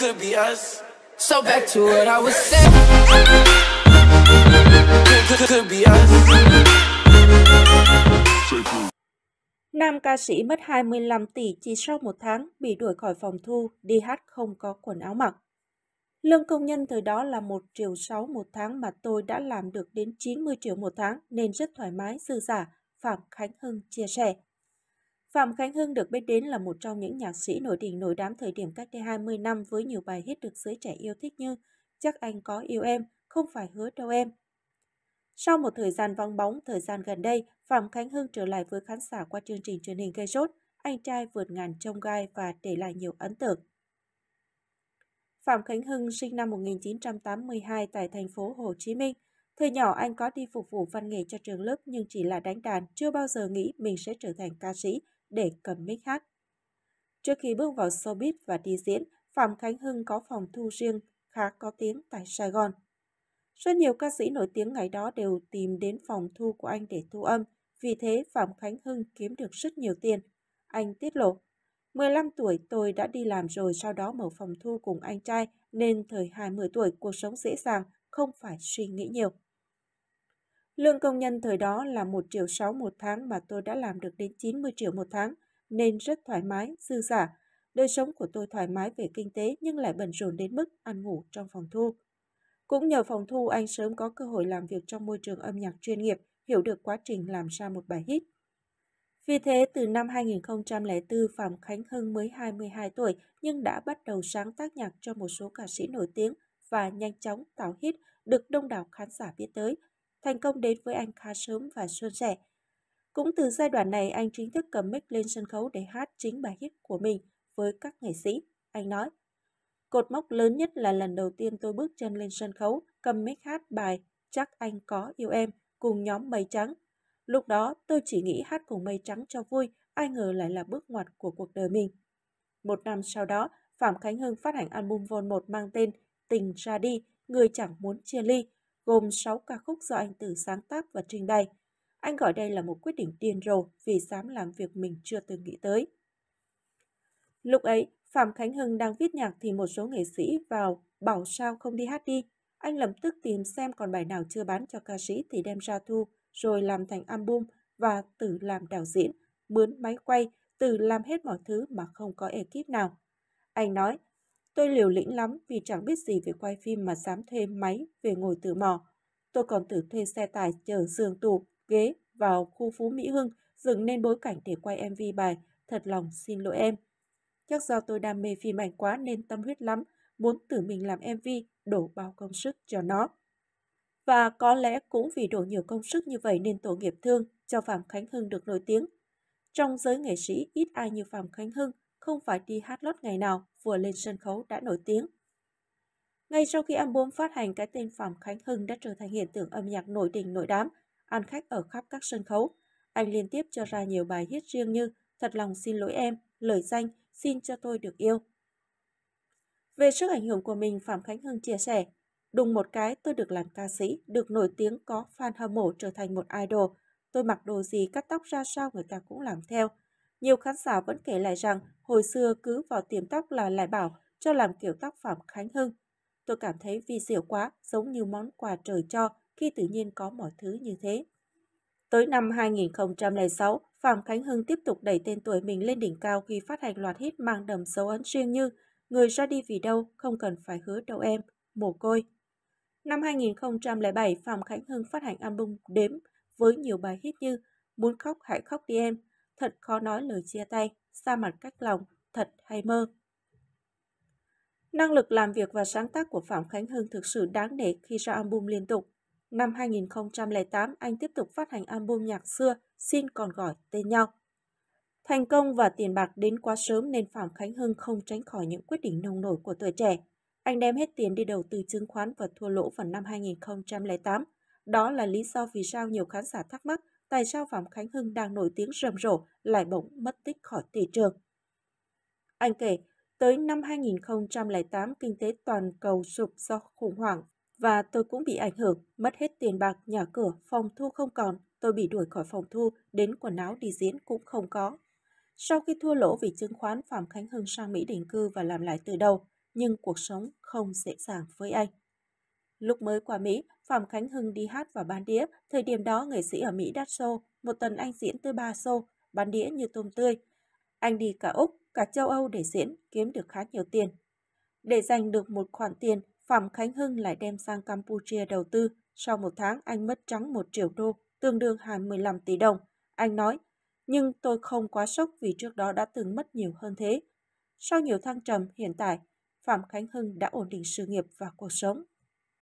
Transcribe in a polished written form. could be us. So back to what I was saying. Could be us. Nam ca sĩ mất 25 tỷ chỉ sau một tháng bị đuổi khỏi phòng thu, đi hát không có quần áo mặc. Lương công nhân thời đó là 1 triệu 6 một tháng mà tôi đã làm được đến 90 triệu một tháng nên rất thoải mái, dư dả, Phạm Khánh Hưng chia sẻ. Phạm Khánh Hưng được biết đến là một trong những nhạc sĩ nổi đình nổi đám thời điểm cách đây 20 năm với nhiều bài hit được giới trẻ yêu thích như Chắc Anh Có Yêu Em, Không Phải Hứa Đâu Em. Sau một thời gian vắng bóng, thời gian gần đây, Phạm Khánh Hưng trở lại với khán giả qua chương trình truyền hình gây sốt, Anh Trai Vượt Ngàn Chông Gai và để lại nhiều ấn tượng. Phạm Khánh Hưng sinh năm 1982 tại thành phố Hồ Chí Minh. Thời nhỏ anh có đi phục vụ văn nghệ cho trường lớp nhưng chỉ là đánh đàn, chưa bao giờ nghĩ mình sẽ trở thành ca sĩ để cầm mic hát. Trước khi bước vào showbiz và đi diễn, Phạm Khánh Hưng có phòng thu riêng khá có tiếng tại Sài Gòn. Rất nhiều ca sĩ nổi tiếng ngày đó đều tìm đến phòng thu của anh để thu âm, vì thế Phạm Khánh Hưng kiếm được rất nhiều tiền. Anh tiết lộ, 15 tuổi tôi đã đi làm rồi sau đó mở phòng thu cùng anh trai nên thời 20 tuổi cuộc sống dễ dàng, không phải suy nghĩ nhiều. Lương công nhân thời đó là 1 triệu 6 một tháng mà tôi đã làm được đến 90 triệu một tháng nên rất thoải mái, dư giả. Đời sống của tôi thoải mái về kinh tế nhưng lại bận rộn đến mức ăn ngủ trong phòng thu. Cũng nhờ phòng thu anh sớm có cơ hội làm việc trong môi trường âm nhạc chuyên nghiệp, hiểu được quá trình làm ra một bài hit. Vì thế, từ năm 2004, Phạm Khánh Hưng mới 22 tuổi nhưng đã bắt đầu sáng tác nhạc cho một số ca sĩ nổi tiếng và nhanh chóng tạo hit được đông đảo khán giả biết tới. Thành công đến với anh khá sớm và suôn sẻ. Cũng từ giai đoạn này, anh chính thức cầm mic lên sân khấu để hát chính bài hit của mình với các nghệ sĩ. Anh nói, cột mốc lớn nhất là lần đầu tiên tôi bước chân lên sân khấu, cầm mic hát bài Chắc Anh Có Yêu Em cùng nhóm Mây Trắng. Lúc đó tôi chỉ nghĩ hát cùng Mây Trắng cho vui, ai ngờ lại là bước ngoặt của cuộc đời mình. Một năm sau đó, Phạm Khánh Hưng phát hành album Vol 1 mang tên Tình Ra Đi, Người Chẳng Muốn Chia Ly, gồm 6 ca khúc do anh tự sáng tác và trình bày. Anh gọi đây là một quyết định điên rồ vì dám làm việc mình chưa từng nghĩ tới. Lúc ấy, Phạm Khánh Hưng đang viết nhạc thì một số nghệ sĩ vào bảo sao không đi hát đi. Anh lập tức tìm xem còn bài nào chưa bán cho ca sĩ thì đem ra thu, rồi làm thành album và tự làm đạo diễn, mướn máy quay, tự làm hết mọi thứ mà không có ekip nào. Anh nói, tôi liều lĩnh lắm vì chẳng biết gì về quay phim mà dám thuê máy về ngồi tự mò. Tôi còn tự thuê xe tải chở giường tủ, ghế vào khu Phú Mỹ Hưng, dựng nên bối cảnh để quay MV bài Thật Lòng Xin Lỗi Em. Chắc do tôi đam mê phim ảnh quá nên tâm huyết lắm, muốn tự mình làm MV, đổ bao công sức cho nó. Và có lẽ cũng vì đổ nhiều công sức như vậy nên tổ nghiệp thương cho Phạm Khánh Hưng được nổi tiếng. Trong giới nghệ sĩ, ít ai như Phạm Khánh Hưng, không phải đi hát lót ngày nào, vừa lên sân khấu đã nổi tiếng. Ngay sau khi album phát hành, cái tên Phạm Khánh Hưng đã trở thành hiện tượng âm nhạc nổi đình nổi đám, ăn khách ở khắp các sân khấu. Anh liên tiếp cho ra nhiều bài hit riêng như Thật Lòng Xin Lỗi Em, Lời Danh, Xin Cho Tôi Được Yêu. Về sức ảnh hưởng của mình, Phạm Khánh Hưng chia sẻ, đùng một cái tôi được làm ca sĩ, được nổi tiếng, có fan hâm mộ, trở thành một idol. Tôi mặc đồ gì, cắt tóc ra sao người ta cũng làm theo. Nhiều khán giả vẫn kể lại rằng hồi xưa cứ vào tiệm tóc là lại bảo cho làm kiểu tóc Phạm Khánh Hưng. Tôi cảm thấy vi diệu quá, giống như món quà trời cho khi tự nhiên có mọi thứ như thế. Tới năm 2006, Phạm Khánh Hưng tiếp tục đẩy tên tuổi mình lên đỉnh cao khi phát hành loạt hit mang đậm dấu ấn riêng như Người Ra Đi Vì Đâu, Không Cần Phải Hứa Đâu Em, Mồ Côi. Năm 2007, Phạm Khánh Hưng phát hành album Đếm với nhiều bài hit như Muốn Khóc Hãy Khóc Đi Em, Thật Khó Nói Lời Chia Tay, Xa Mặt Cách Lòng, Thật Hay Mơ. Năng lực làm việc và sáng tác của Phạm Khánh Hưng thực sự đáng nể khi ra album liên tục. Năm 2008, anh tiếp tục phát hành album nhạc xưa Xin Còn Gọi Tên Nhau. Thành công và tiền bạc đến quá sớm nên Phạm Khánh Hưng không tránh khỏi những quyết định nông nổi của tuổi trẻ. Anh đem hết tiền đi đầu tư chứng khoán và thua lỗ vào năm 2008. Đó là lý do vì sao nhiều khán giả thắc mắc tại sao Phạm Khánh Hưng đang nổi tiếng rầm rộ lại bỗng mất tích khỏi thị trường. Anh kể, tới năm 2008 kinh tế toàn cầu sụp do khủng hoảng và tôi cũng bị ảnh hưởng, mất hết tiền bạc, nhà cửa, phòng thu không còn, tôi bị đuổi khỏi phòng thu, đến quần áo đi diễn cũng không có. Sau khi thua lỗ vì chứng khoán, Phạm Khánh Hưng sang Mỹ định cư và làm lại từ đầu. nhưng cuộc sống không dễ dàng với anh. Lúc mới qua Mỹ, Phạm Khánh Hưng đi hát và bán đĩa. Thời điểm đó, nghệ sĩ ở Mỹ đắt show. Một tuần anh diễn tới 3 show, bán đĩa như tôm tươi. Anh đi cả Úc, cả châu Âu để diễn, kiếm được khá nhiều tiền. Để giành được một khoản tiền, Phạm Khánh Hưng lại đem sang Campuchia đầu tư. Sau một tháng, anh mất trắng 1 triệu đô, tương đương 25 tỷ đồng. Anh nói, nhưng tôi không quá sốc vì trước đó đã từng mất nhiều hơn thế. Sau nhiều thăng trầm, hiện tại, Phạm Khánh Hưng đã ổn định sự nghiệp và cuộc sống.